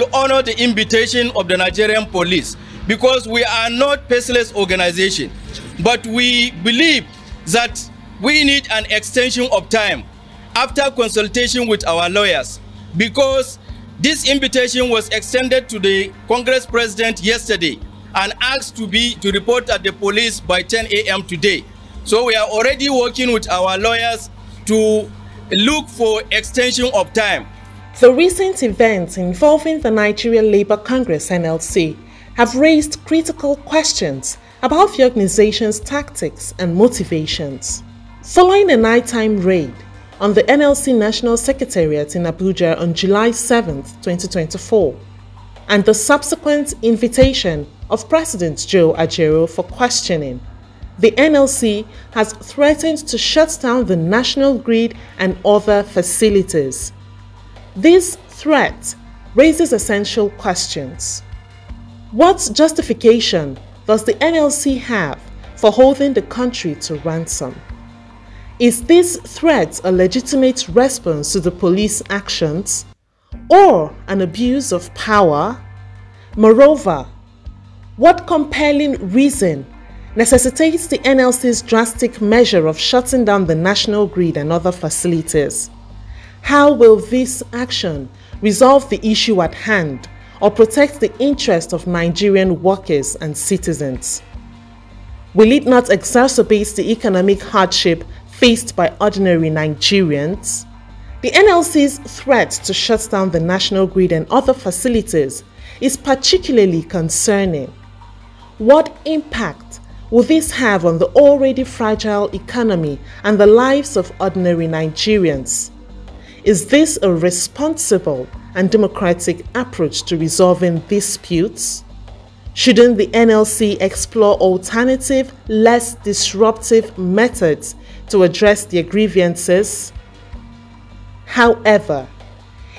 will honor the invitation of the Nigerian police, because we are not a faceless organization, but we believe that we need an extension of time after consultation with our lawyers, because this invitation was extended to the Congress President yesterday and asked to report at the police by 10 a.m. today. So we are already working with our lawyers to look for extension of time. The recent events involving the Nigeria Labour Congress (NLC) have raised critical questions about the organization's tactics and motivations. Following a nighttime raid on the NLC National Secretariat in Abuja on July 7, 2024, and the subsequent invitation of President Joe Ajaero for questioning, the NLC has threatened to shut down the national grid and other facilities. This threat raises essential questions. What justification does the NLC have for holding the country to ransom? Is this threat a legitimate response to the police actions, or an abuse of power? Moreover, what compelling reason necessitates the NLC's drastic measure of shutting down the national grid and other facilities? How will this action resolve the issue at hand, or protect the interests of Nigerian workers and citizens? Will it not exacerbate the economic hardship faced by ordinary Nigerians? The NLC's threat to shut down the national grid and other facilities is particularly concerning. What impact will this have on the already fragile economy and the lives of ordinary Nigerians? Is this a responsible and democratic approach to resolving disputes? Shouldn't the NLC explore alternative, less disruptive methods to address their grievances? However,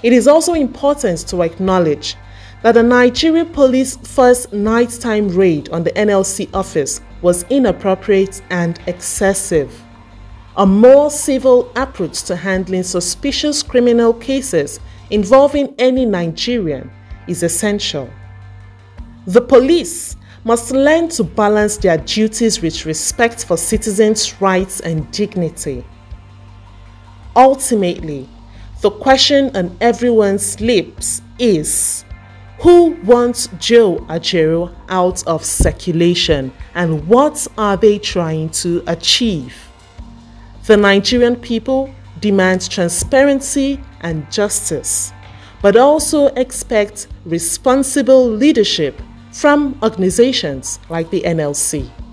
it is also important to acknowledge that the Nigeria Police first nighttime raid on the NLC office was inappropriate and excessive. A more civil approach to handling suspicious criminal cases involving any Nigerian is essential. The police must learn to balance their duties with respect for citizens' rights and dignity. Ultimately, the question on everyone's lips is, who wants Joe Ajaero out of circulation, and what are they trying to achieve? The Nigerian people demand transparency and justice, but also expect responsible leadership from organizations like the NLC.